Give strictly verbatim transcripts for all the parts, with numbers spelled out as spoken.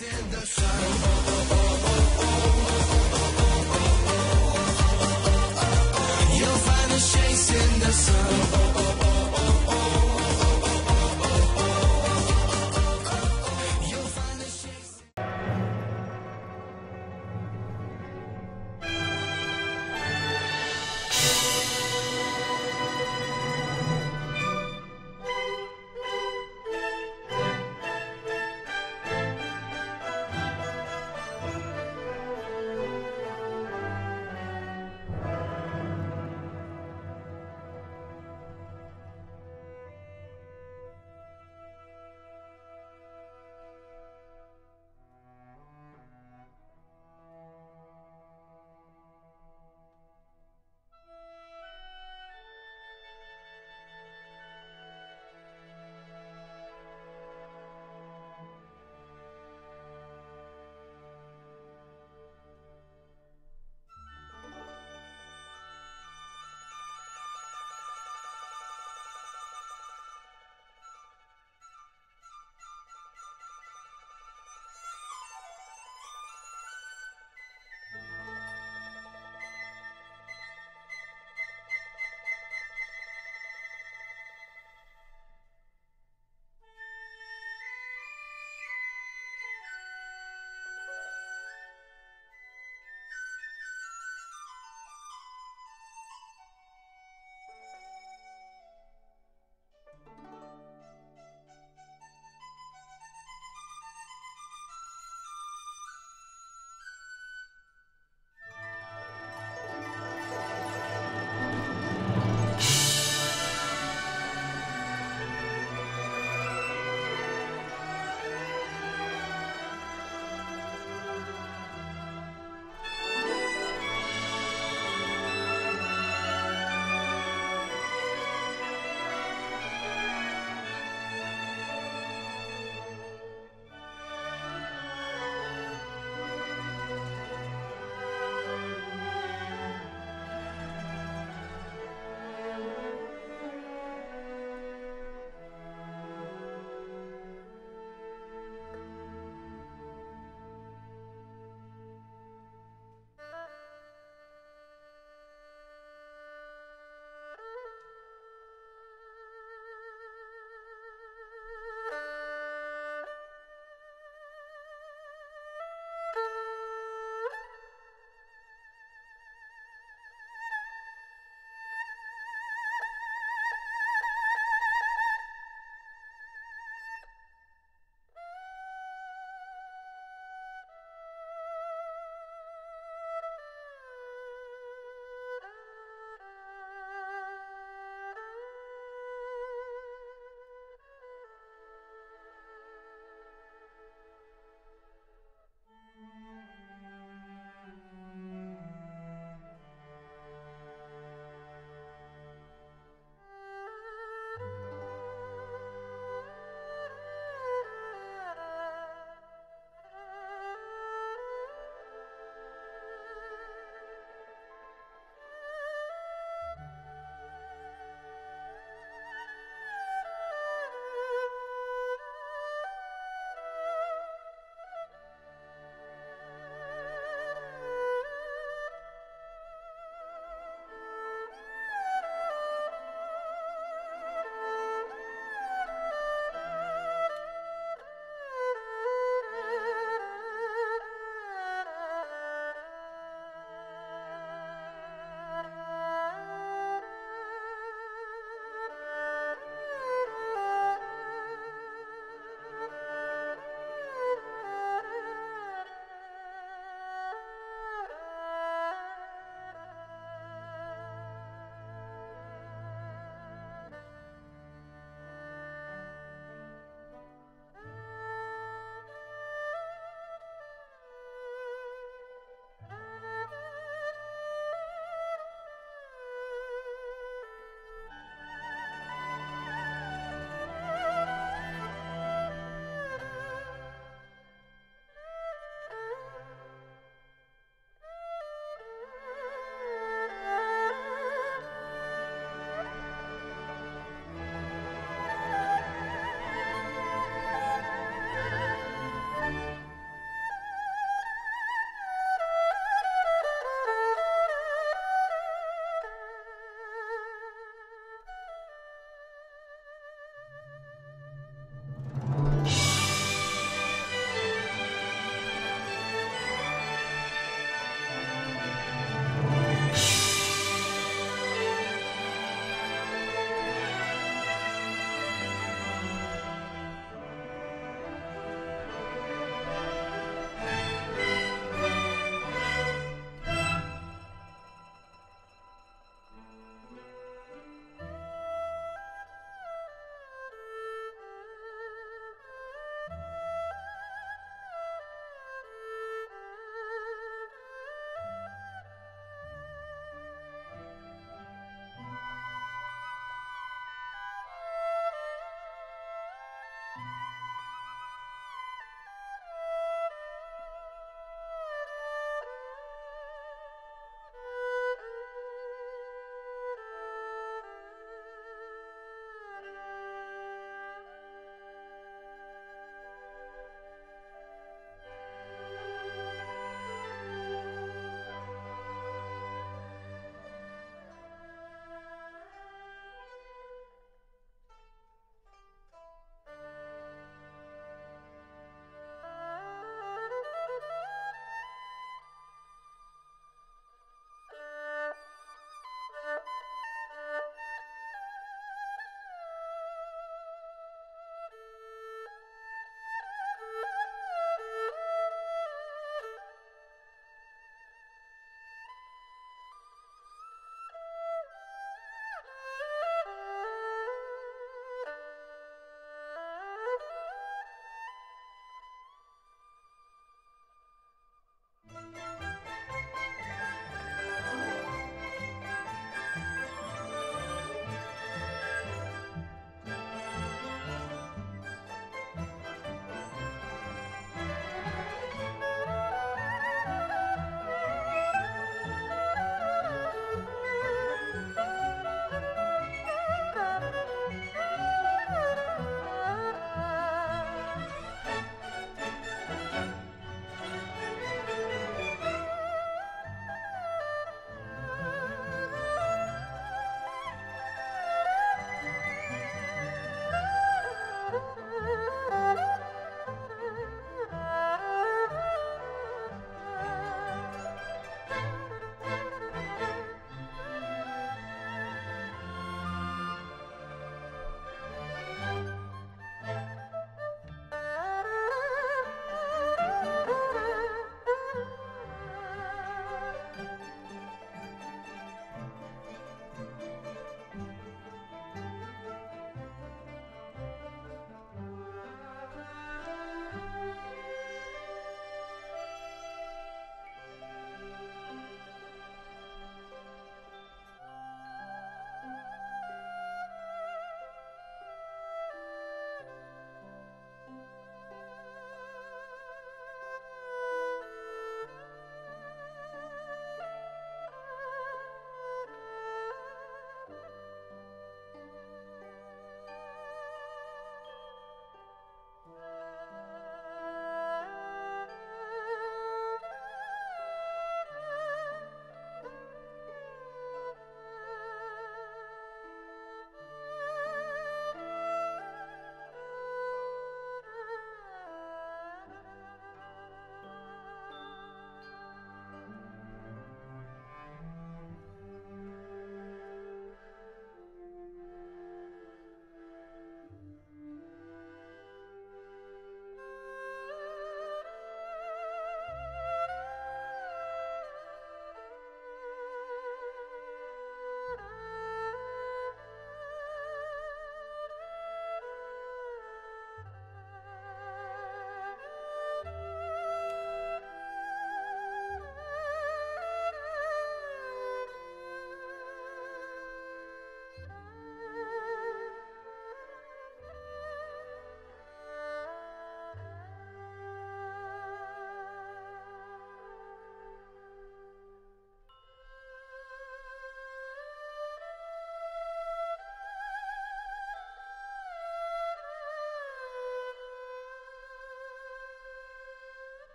Dance in the sun. Oh, oh, oh, oh, oh, oh, oh, oh, oh. You'll find us chasing the sun. Oh, oh, oh, oh, oh, oh, oh, oh. You'll find us chasing.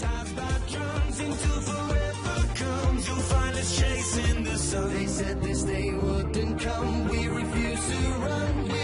baptized by drums into forever comes. You'll find us chasing the sun. They said this day wouldn't come. We refuse to run.